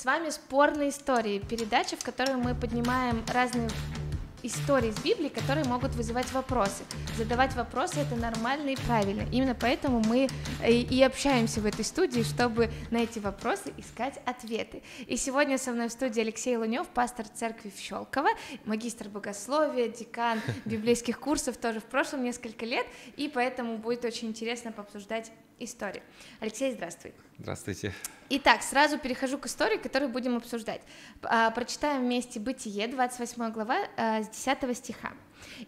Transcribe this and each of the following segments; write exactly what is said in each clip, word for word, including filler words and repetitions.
С вами «Спорные истории», передача, в которой мы поднимаем разные истории из Библии, которые могут вызывать вопросы. Задавать вопросы — это нормально и правильно. Именно поэтому мы и общаемся в этой студии, чтобы на эти вопросы искать ответы. И сегодня со мной в студии Алексей Лунев, пастор церкви в Щелково, магистр богословия, декан библейских курсов тоже в прошлом несколько лет, и поэтому будет очень интересно пообсуждать историю. Алексей, здравствуй. Здравствуйте. Итак, сразу перехожу к истории, которую будем обсуждать. Прочитаем вместе Бытие, двадцать восьмая глава, с десятого стиха.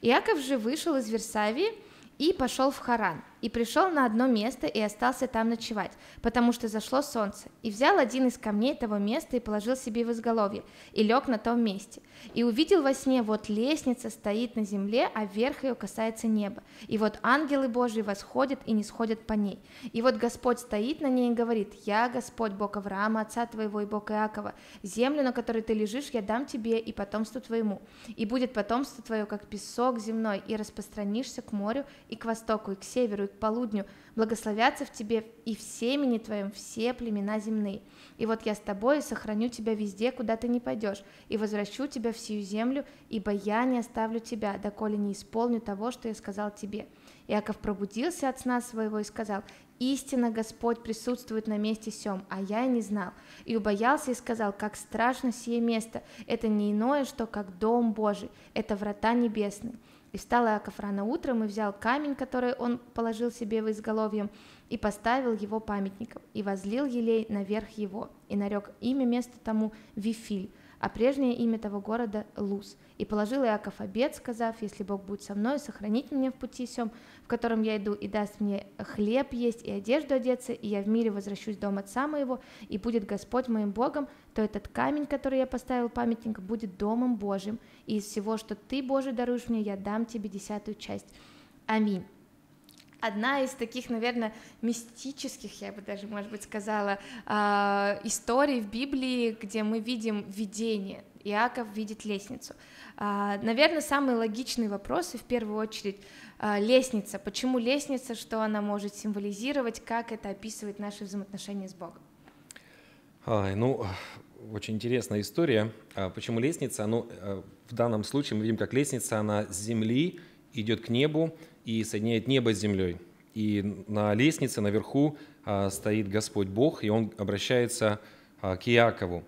«Иаков же вышел из Вирсавии и пошел в Харан, и пришел на одно место и остался там ночевать, потому что зашло солнце, и взял один из камней того места и положил себе в изголовье, и лег на том месте. И увидел во сне, вот лестница стоит на земле, а верх ее касается неба, и вот ангелы Божии восходят и нисходят по ней. И вот Господь стоит на ней и говорит: я Господь, Бог Авраама, отца твоего, и Бог Иакова, землю, на которой ты лежишь, я дам тебе и потомству твоему, и будет потомство твое, как песок земной, и распространишься к морю, и к востоку, и к северу, и к полудню, благословятся в тебе и в семени твоем все племена земные. И вот я с тобой и сохраню тебя везде, куда ты не пойдешь, и возвращу тебя в сию землю, ибо я не оставлю тебя, доколе не исполню того, что я сказал тебе». Иаков пробудился от сна своего и сказал: «Истинно Господь присутствует на месте сём, а я и не знал». И убоялся и сказал: «Как страшно сие место, это не иное, что как дом Божий, это врата небесные». И встал Иаков рано утром и взял камень, который он положил себе в изголовье, и поставил его памятником, и возлил елей наверх его, и нарек имя месту тому Вифиль, а прежнее имя того города Луз. И положил Иаков обет, сказав: если Бог будет со мной, сохранит меня в пути сём, в котором я иду, и даст мне хлеб есть и одежду одеться, и я в мире возвращусь в дом отца моего, и будет Господь моим Богом, то этот камень, который я поставил памятник, будет домом Божьим, и из всего, что ты, Боже, даруешь мне, я дам тебе десятую часть. Аминь». Одна из таких, наверное, мистических, я бы даже, может быть, сказала, историй в Библии, где мы видим видение. Иаков видит лестницу. Наверное, самые логичные вопросы, в первую очередь, лестница. Почему лестница, что она может символизировать, как это описывает наши взаимоотношения с Богом? А, ну, очень интересная история. Почему лестница? Ну, в данном случае мы видим, как лестница, она с земли идет к небу и соединяет небо с землей. И на лестнице наверху стоит Господь Бог, и Он обращается к Иакову.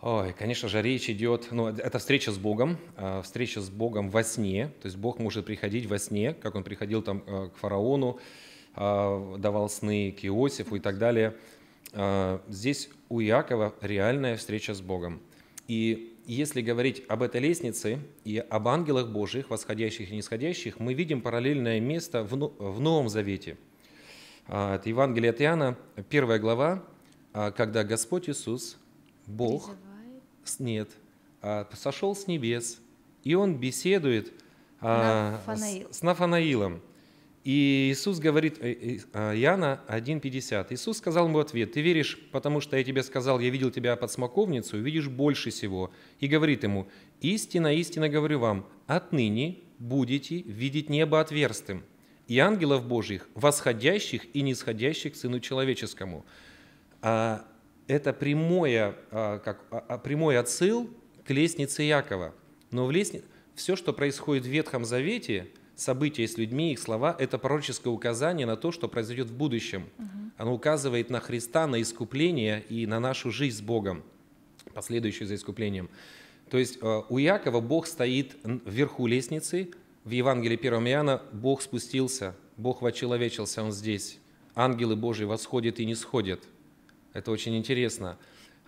Ой, конечно же, речь идет, ну, это встреча с Богом, встреча с Богом во сне, то есть Бог может приходить во сне, как Он приходил там к фараону, давал сны к Иосифу и так далее. Здесь у Иакова реальная встреча с Богом. И если говорить об этой лестнице и об ангелах Божьих, восходящих и нисходящих, мы видим параллельное место в Новом Завете. Это Евангелие от Иоанна, первая глава, когда Господь Иисус, Бог, нет, сошел с небес, и Он беседует Нафанаил. с Нафанаилом. И Иисус говорит, Иоанна один пятьдесят, Иисус сказал ему ответ: «Ты веришь, потому что я тебе сказал, я видел тебя под смоковницей, видишь больше сего». И говорит ему: «Истинно, истинно говорю вам, отныне будете видеть небо отверстым, и ангелов Божьих, восходящих и нисходящих к Сыну Человеческому». Это прямое, как, прямой отсыл к лестнице Иакова. Но в лестнице, все, что происходит в Ветхом Завете, события с людьми, их слова – это пророческое указание на то, что произойдет в будущем. Угу. Оно указывает на Христа, на искупление и на нашу жизнь с Богом, последующую за искуплением. То есть у Иакова Бог стоит вверху лестницы. В Евангелии первого Иоанна Бог спустился, Бог вочеловечился, Он здесь. Ангелы Божьи восходят и нисходят. Это очень интересно.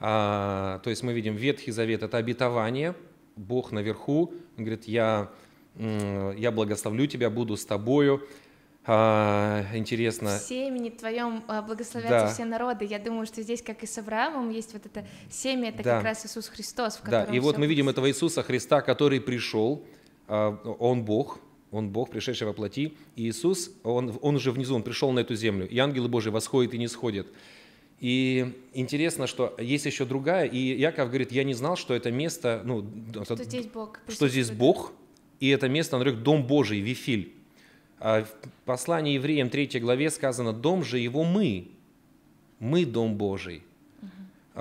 А, то есть мы видим Ветхий Завет – это обетование. Бог наверху, Он говорит: «Я… Я благословлю тебя, буду с тобою». А, интересно. «В семени твоем благословятся, да, все народы». Я думаю, что здесь, как и с Авраамом, есть вот это семя, это, да, как раз Иисус Христос, в котором… Да, и вот мы видим этого Иисуса Христа, который пришел, Он Бог, Он Бог, пришедший во плоти. И Иисус, Он, он уже внизу, Он пришел на эту землю, и ангелы Божьи восходят и нисходят. И интересно, что есть еще другая, и Иаков говорит: «Я не знал, что это место… Ну, что, это, здесь Бог что здесь Бог». И это место нарек Дом Божий, Вифиль. В послании Евреям третьей главе сказано: «Дом же его мы, мы Дом Божий». Угу.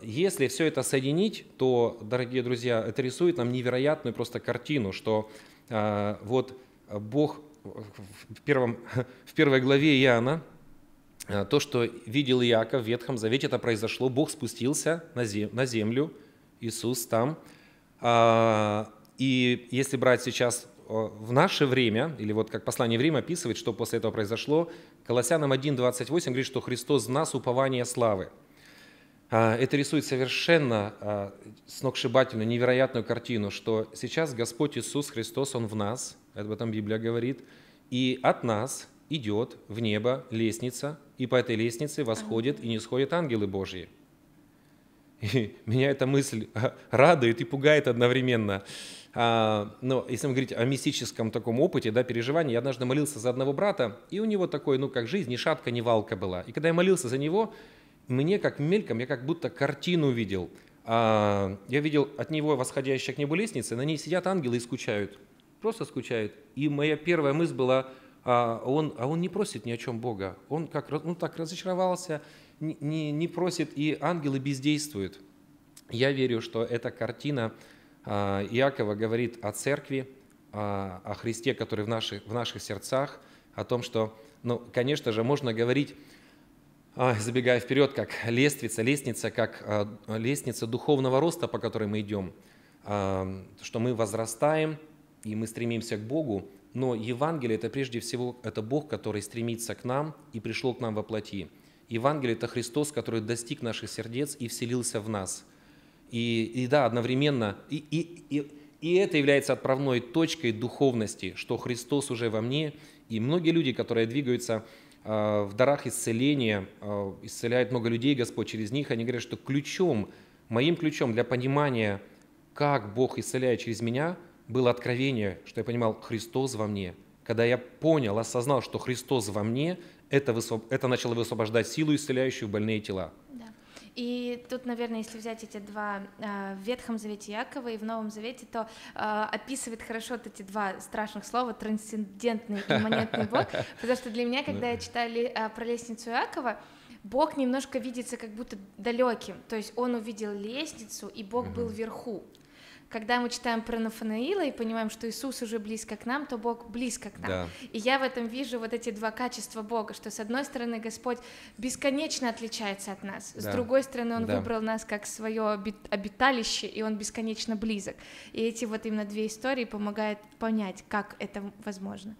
Если все это соединить, то, дорогие друзья, это рисует нам невероятную просто картину, что вот Бог в, первом, в первой главе Иоанна, то, что видел Иаков в Ветхом Завете, это произошло, Бог спустился на землю, Иисус там. И если брать сейчас в наше время, или вот как послание «Время» описывает, что после этого произошло, Колоссянам один, двадцать восемь говорит, что Христос в нас упование славы. Это рисует совершенно сногсшибательную, невероятную картину, что сейчас Господь Иисус Христос, Он в нас, об этом Библия говорит, и от нас идет в небо лестница, и по этой лестнице восходят и нисходят ангелы Божьи. И меня эта мысль радует и пугает одновременно. Но если мы говорить о мистическом таком опыте, да, переживании, я однажды молился за одного брата, и у него такое, ну как жизнь, ни шатка, ни валка была. И когда я молился за него, мне как мельком, я как будто картину видел. Я видел от него восходящая к небу лестница, на ней сидят ангелы и скучают. Просто скучают. И моя первая мысль была, а он, а он не просит ни о чем Бога. Он, как, он так разочаровался, не, не просит, и ангелы бездействуют. Я верю, что эта картина Иакова говорит о церкви, о Христе, который в наших, в наших сердцах, о том, что, ну, конечно же, можно говорить, забегая вперед, как лествица, лестница, как лестница духовного роста, по которой мы идем, что мы возрастаем и мы стремимся к Богу, но Евангелие – это прежде всего это Бог, который стремится к нам и пришел к нам во плоти. Евангелие – это Христос, который достиг наших сердец и вселился в нас. И, и да, одновременно, и, и, и, и это является отправной точкой духовности, что Христос уже во мне, и многие люди, которые двигаются в дарах исцеления, исцеляет много людей Господь через них, они говорят, что ключом, моим ключом для понимания, как Бог исцеляет через меня, было откровение, что я понимал, Христос во мне. Когда я понял, осознал, что Христос во мне, это, высвоб... это начало высвобождать силу, исцеляющую больные тела. Да. И тут, наверное, если взять эти два в Ветхом Завете Иакова и в Новом Завете, то описывает хорошо вот эти два страшных слова «трансцендентный» и «имманентный Бог», потому что для меня, когда я читала про лестницу Иакова, Бог немножко видится как будто далеким, то есть он увидел лестницу, и Бог был вверху. Когда мы читаем про Нафанаила и понимаем, что Иисус уже близко к нам, то Бог близко к нам. Да. И я в этом вижу вот эти два качества Бога, что с одной стороны Господь бесконечно отличается от нас, да. С другой стороны Он да. выбрал нас как свое обиталище, и Он бесконечно близок. И эти вот именно две истории помогают понять, как это возможно.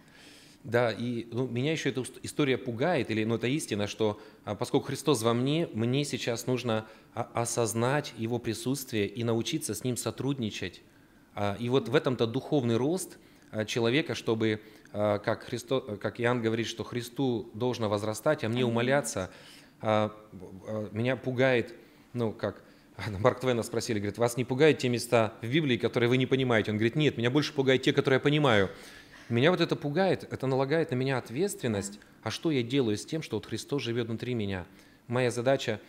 Да, и ну, меня еще эта история пугает, или, ну, это истина, что поскольку Христос во мне, мне сейчас нужно осознать Его присутствие и научиться с Ним сотрудничать. И вот в этом-то духовный рост человека, чтобы, как, Христо, как Иоанн говорит, что Христу должно возрастать, а мне умоляться, меня пугает, ну, как... Марк Твена спросили, говорит, вас не пугают те места в Библии, которые вы не понимаете? Он говорит, нет, меня больше пугают те, которые я понимаю. Меня вот это пугает, это налагает на меня ответственность, а что я делаю с тем, что вот Христос живет внутри меня? Моя задача,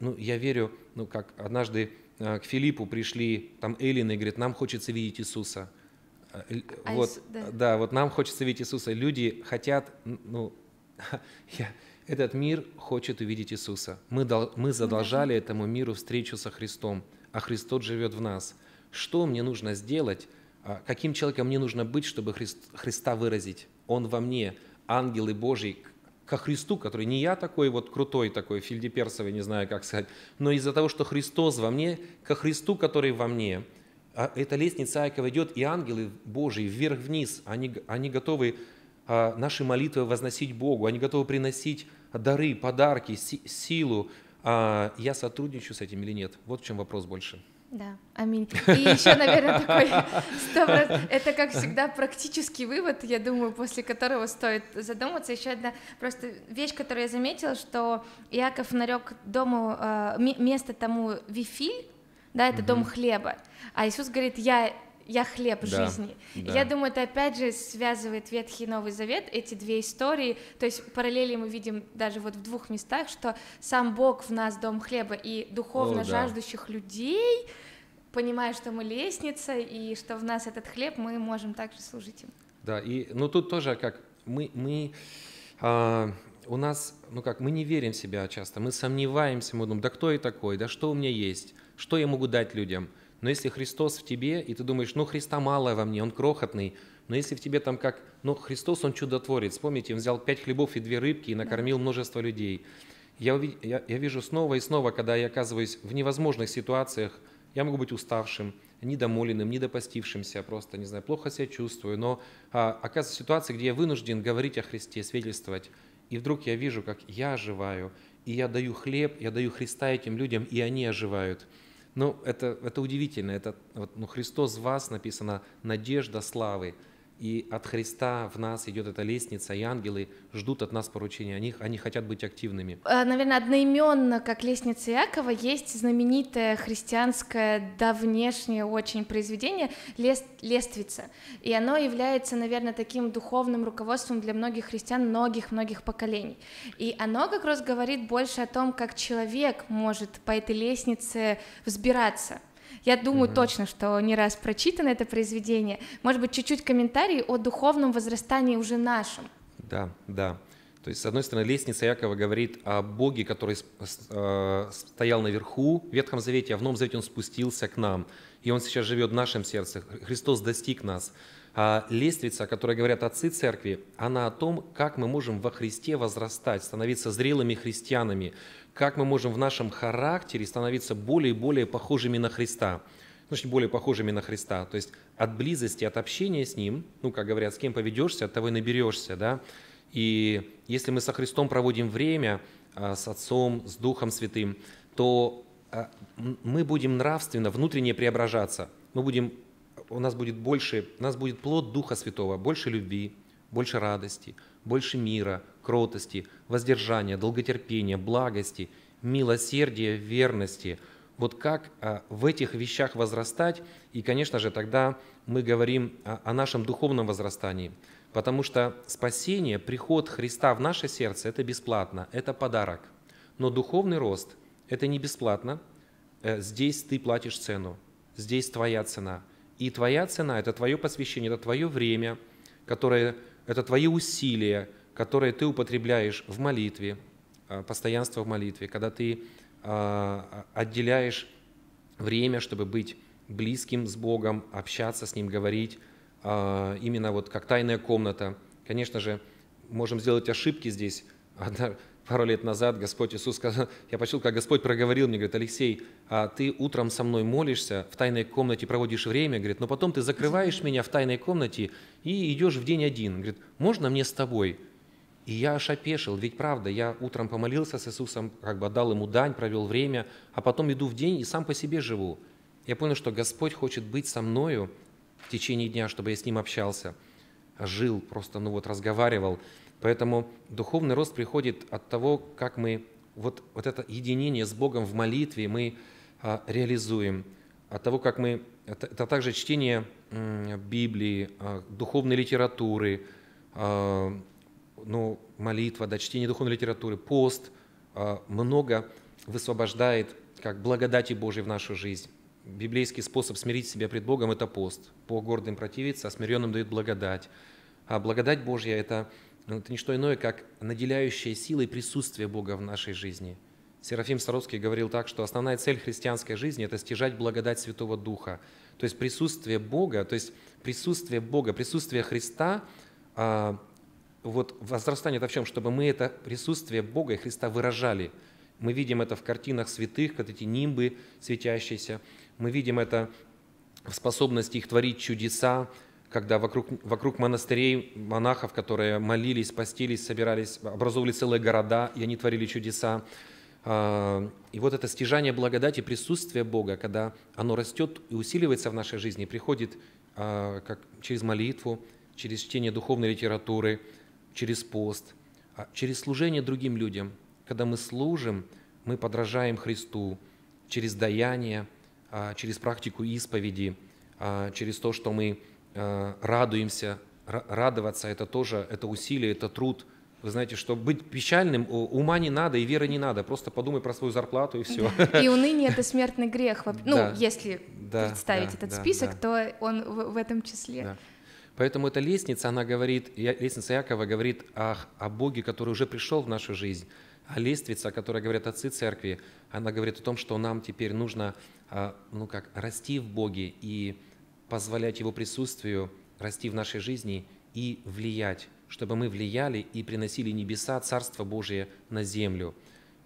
ну, я верю, ну, как однажды к Филиппу пришли там эллины и говорят, нам хочется видеть Иисуса. А вот, да. да, вот нам хочется видеть Иисуса. Люди хотят, ну, я, этот мир хочет увидеть Иисуса. Мы, дол, мы задолжали этому миру встречу со Христом, а Христос живет в нас. Что мне нужно сделать? Каким человеком мне нужно быть, чтобы Христа выразить? Он во мне, ангелы Божьи, ко Христу, который не я такой вот крутой такой, фельдеперсовый, не знаю, как сказать, но из-за того, что Христос во мне, ко Христу, который во мне. Эта лестница Иакова идет, и ангелы Божьи вверх-вниз, они, они готовы наши молитвы возносить Богу, они готовы приносить дары, подарки, силу. Я сотрудничаю с этим или нет? Вот в чем вопрос больше. Да, аминь. И еще, наверное, такой сто процентов, это, как всегда, практический вывод, я думаю, после которого стоит задуматься. Еще одна просто вещь, которую я заметила, что Иаков нарек дому, место тому Вифиль, да, это угу. дом хлеба, а Иисус говорит, я... «Я хлеб да, жизни». Да. Я думаю, это опять же связывает Ветхий и Новый Завет, эти две истории, то есть параллели мы видим даже вот в двух местах, что сам Бог в нас дом хлеба, и духовно О, да. жаждущих людей, понимая, что мы лестница, и что в нас этот хлеб, мы можем также служить им. Да, и ну, тут тоже как мы, мы а, у нас, ну как, мы не верим в себя часто, мы сомневаемся, мы думаем, да кто я такой, да что у меня есть, что я могу дать людям. Но если Христос в тебе, и ты думаешь, ну Христа мало во мне, Он крохотный, но если в тебе там как, ну Христос, Он чудотворец, помните, Он взял пять хлебов и две рыбки и накормил множество людей. Я, я, я вижу снова и снова, когда я оказываюсь в невозможных ситуациях, я могу быть уставшим, недомоленным, недопостившимся, просто, не знаю, плохо себя чувствую, но а, оказывается ситуация, где я вынужден говорить о Христе, свидетельствовать, и вдруг я вижу, как я оживаю, и я даю хлеб, я даю Христа этим людям, и они оживают. Ну, это, это удивительно. Это, ну, Христос в вас написано «надежда славы». И от Христа в нас идет эта лестница, и ангелы ждут от нас поручения, они, они хотят быть активными. Наверное, одноименно, как лестница Иакова, есть знаменитое христианское давнешнее очень произведение «Лествица». И оно является, наверное, таким духовным руководством для многих христиан многих-многих поколений. И оно как раз говорит больше о том, как человек может по этой лестнице взбираться. Я думаю mm-hmm. точно, что не раз прочитано это произведение. Может быть, чуть-чуть комментарий о духовном возрастании уже нашем. Да, да. То есть, с одной стороны, лестница Иакова говорит о Боге, который стоял наверху в Ветхом Завете, а в Новом Завете Он спустился к нам, и Он сейчас живет в нашем сердце. Христос достиг нас. А лестница, о которой говорят отцы церкви, она о том, как мы можем во Христе возрастать, становиться зрелыми христианами, как мы можем в нашем характере становиться более и более похожими на Христа. Значит, более похожими на Христа. То есть от близости, от общения с Ним, ну, как говорят, с кем поведешься, от того и наберешься, да. И если мы со Христом проводим время, с Отцом, с Духом Святым, то мы будем нравственно, внутренне преображаться. Мы будем, у нас будет больше, у нас будет плод Духа Святого, больше любви, больше радости, больше мира, кротости, воздержания, долготерпения, благости, милосердия, верности. Вот как в этих вещах возрастать, и, конечно же, тогда мы говорим о нашем духовном возрастании. Потому что спасение, приход Христа в наше сердце – это бесплатно, это подарок. Но духовный рост – это не бесплатно. Здесь ты платишь цену, здесь твоя цена. И твоя цена – это твое посвящение, это твое время, которое, это твои усилия, которые ты употребляешь в молитве, постоянство в молитве, когда ты отделяешь время, чтобы быть близким с Богом, общаться с Ним, говорить. Именно вот как тайная комната. Конечно же, можем сделать ошибки здесь. Одна, пару лет назад Господь Иисус сказал, я почувствовал, как Господь проговорил мне, говорит, Алексей, а ты утром со мной молишься, в тайной комнате проводишь время, говорит, но потом ты закрываешь меня в тайной комнате и идешь в день один. Говорит, можно мне с тобой? И я аж опешил, ведь правда, я утром помолился с Иисусом, как бы отдал Ему дань, провел время, а потом иду в день и сам по себе живу. Я понял, что Господь хочет быть со мною в течение дня, чтобы я с Ним общался, жил, просто, ну вот, разговаривал. Поэтому духовный рост приходит от того, как мы вот, вот это единение с Богом в молитве мы а, реализуем, от того, как мы… Это, это также чтение м, Библии, а, духовной литературы, а, ну, молитва, да, чтение духовной литературы, пост, а, много высвобождает как благодати Божьей в нашу жизнь. Библейский способ смирить себя пред Богом – это пост. По гордым противится, а смиренным дает благодать. А благодать Божья – это, это не что иное, как наделяющая силой присутствие Бога в нашей жизни. Серафим Саровский говорил так, что основная цель христианской жизни – это стяжать благодать Святого Духа. То есть присутствие Бога, то есть присутствие Бога, присутствие Христа, вот возрастание – это в чем? Чтобы мы это присутствие Бога и Христа выражали. Мы видим это в картинах святых, как эти нимбы светящиеся. Мы видим это в способности их творить чудеса, когда вокруг, вокруг монастырей монахов, которые молились, постились, собирались, образовывали целые города, и они творили чудеса. И вот это стяжание благодати, присутствие Бога, когда оно растет и усиливается в нашей жизни, приходит как через молитву, через чтение духовной литературы, через пост, через служение другим людям. Когда мы служим, мы подражаем Христу через даяние, через практику исповеди, через то, что мы радуемся. Радоваться – это тоже, это усилие, это труд. Вы знаете, что быть печальным ума не надо и веры не надо. Просто подумай про свою зарплату и все. И уныние – это смертный грех. Ну, да, если да, представить да, этот да, список, да. то он в этом числе. Да. Поэтому эта лестница, она говорит, лестница Иакова говорит о, о Боге, который уже пришел в нашу жизнь, а лествица, о которой говорят отцы церкви, она говорит о том, что нам теперь нужно, ну как, расти в Боге и позволять Его присутствию расти в нашей жизни и влиять, чтобы мы влияли и приносили небеса, Царство Божие на землю.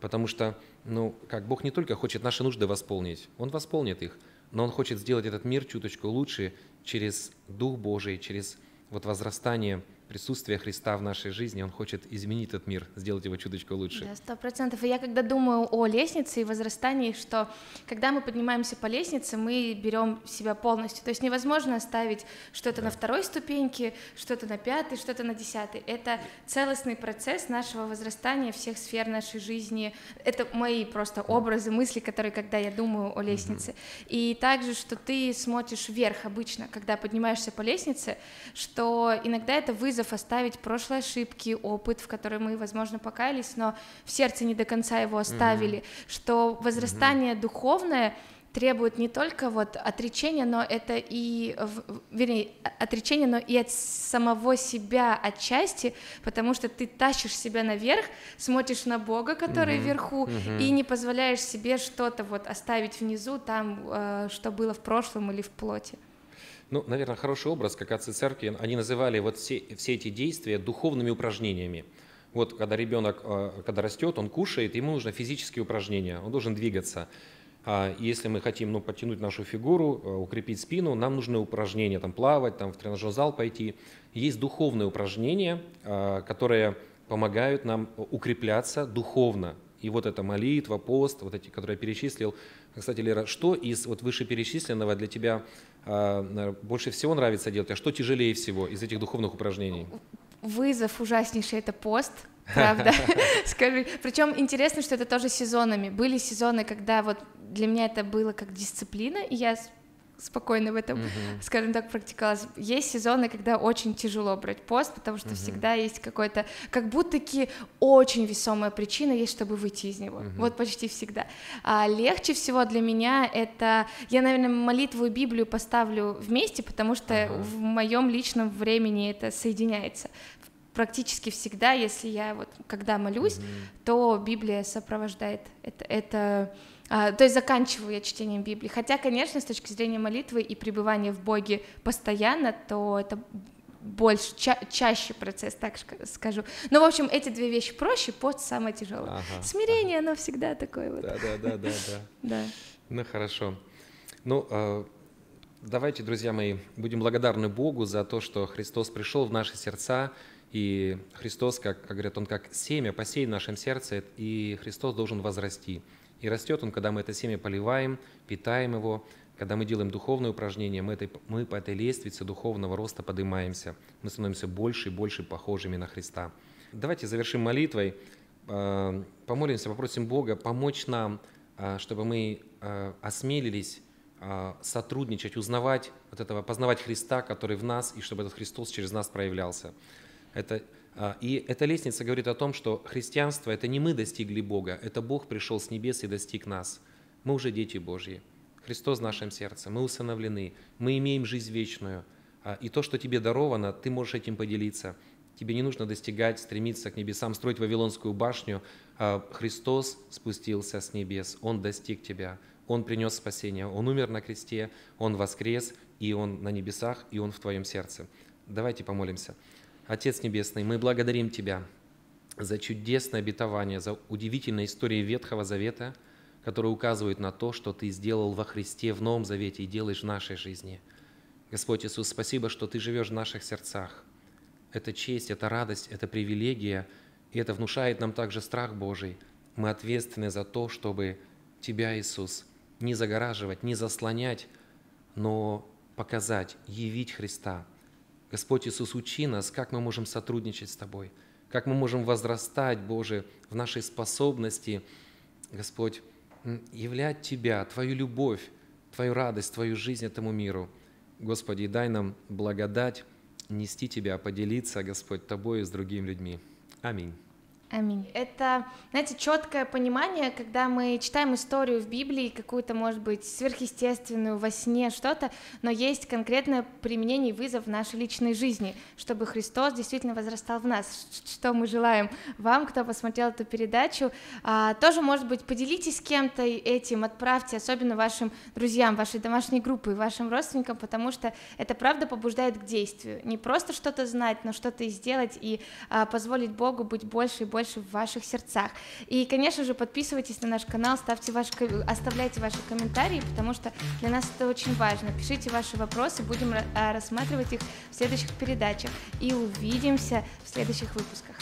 Потому что, ну, как Бог не только хочет наши нужды восполнить, Он восполнит их, но Он хочет сделать этот мир чуточку лучше через Дух Божий, через вот возрастание присутствия Христа в нашей жизни. Он хочет изменить этот мир, сделать его чуточку лучше. Да, сто процентов. И я когда думаю о лестнице и возрастании, что когда мы поднимаемся по лестнице, мы берем себя полностью. То есть невозможно оставить что-то да. на второй ступеньке, что-то на пятой, что-то на десятой. Это целостный процесс нашего возрастания всех сфер нашей жизни. Это мои просто образы, мысли, которые, когда я думаю о лестнице. Mm-hmm. И также, что ты смотришь вверх обычно, когда поднимаешься по лестнице, что иногда это вызов оставить прошлые ошибки, опыт, в который мы, возможно, покаялись, но в сердце не до конца его оставили, mm-hmm. что возрастание mm-hmm. духовное требует не только вот отречения, но это и, вернее, отречения, но и от самого себя отчасти, потому что ты тащишь себя наверх, смотришь на Бога, который mm-hmm. вверху, mm-hmm. и не позволяешь себе что-то вот оставить внизу, там, что было в прошлом или в плоти. Ну, наверное, хороший образ, как отцы церкви, они называли вот все, все эти действия духовными упражнениями. Вот когда ребенок, когда растет, он кушает, ему нужны физические упражнения, он должен двигаться. Если мы хотим, ну, подтянуть нашу фигуру, укрепить спину, нам нужны упражнения, там, плавать, там, в тренажерный зал пойти. Есть духовные упражнения, которые помогают нам укрепляться духовно. И вот эта молитва, пост, вот эти, которые я перечислил. Кстати, Лера, что из вот вышеперечисленного для тебя э, больше всего нравится делать, а что тяжелее всего из этих духовных упражнений? Вызов ужаснейший – это пост. Правда, скажи. Причем интересно, что это тоже сезонами. Были сезоны, когда вот для меня это было как дисциплина, и я спокойно в этом, uh-huh. скажем так, практиковалась. Есть сезоны, когда очень тяжело брать пост, потому что uh-huh. всегда есть какой-то, как будто-таки очень весомая причина есть, чтобы выйти из него, uh-huh. вот почти всегда. А легче всего для меня это, я, наверное, молитву и Библию поставлю вместе, потому что uh-huh. в моем личном времени это соединяется. Практически всегда, если я вот, когда молюсь, mm-hmm. то Библия сопровождает это, это а, то есть заканчиваю я чтением Библии, хотя, конечно, с точки зрения молитвы и пребывания в Боге постоянно, то это больше, ча чаще процесс, так скажу, но, в общем, эти две вещи проще, пост самое тяжелое, ага, смирение, ага. оно всегда такое вот. Да-да-да-да, ну хорошо, ну... Давайте, друзья мои, будем благодарны Богу за то, что Христос пришел в наши сердца, и Христос, как, как говорят, Он как семя посеян в нашем сердце, и Христос должен возрасти. И растет Он, когда мы это семя поливаем, питаем его, когда мы делаем духовные упражнения, мы, этой, мы по этой лестнице духовного роста поднимаемся, мы становимся больше и больше похожими на Христа. Давайте завершим молитвой, помолимся, попросим Бога помочь нам, чтобы мы осмелились сотрудничать, узнавать вот этого, познавать Христа, который в нас, и чтобы этот Христос через нас проявлялся. Это, и эта лестница говорит о том, что христианство – это не мы достигли Бога, это Бог пришел с небес и достиг нас. Мы уже дети Божьи, Христос в нашем сердце, мы усыновлены, мы имеем жизнь вечную, и то, что тебе даровано, ты можешь этим поделиться. Тебе не нужно достигать, стремиться к небесам, строить Вавилонскую башню. Христос спустился с небес, Он достиг тебя. Он принес спасение, Он умер на кресте, Он воскрес, и Он на небесах, и Он в твоем сердце. Давайте помолимся. Отец Небесный, мы благодарим Тебя за чудесное обетование, за удивительные истории Ветхого Завета, которые указывают на то, что Ты сделал во Христе в Новом Завете и делаешь в нашей жизни. Господь Иисус, спасибо, что Ты живешь в наших сердцах. Это честь, это радость, это привилегия, и это внушает нам также страх Божий. Мы ответственны за то, чтобы Тебя, Иисус, не загораживать, не заслонять, но показать, явить Христа. Господь Иисус, учи нас, как мы можем сотрудничать с Тобой, как мы можем возрастать, Боже, в нашей способности, Господь, являть Тебя, Твою любовь, Твою радость, Твою жизнь этому миру. Господи, дай нам благодать нести Тебя, поделиться, Господь, Тобой и с другими людьми. Аминь. Аминь. Это, знаете, четкое понимание, когда мы читаем историю в Библии, какую-то, может быть, сверхъестественную, во сне что-то, но есть конкретное применение и вызов в нашей личной жизни, чтобы Христос действительно возрастал в нас, что мы желаем вам, кто посмотрел эту передачу. А, тоже, может быть, поделитесь с кем-то этим, отправьте, особенно вашим друзьям, вашей домашней группе, вашим родственникам, потому что это, правда, побуждает к действию. Не просто что-то знать, но что-то и сделать, и а, позволить Богу быть больше и больше больше в ваших сердцах. И, конечно же, подписывайтесь на наш канал, ставьте ваши, оставляйте ваши комментарии, потому что для нас это очень важно. Пишите ваши вопросы, будем рассматривать их в следующих передачах. И увидимся в следующих выпусках.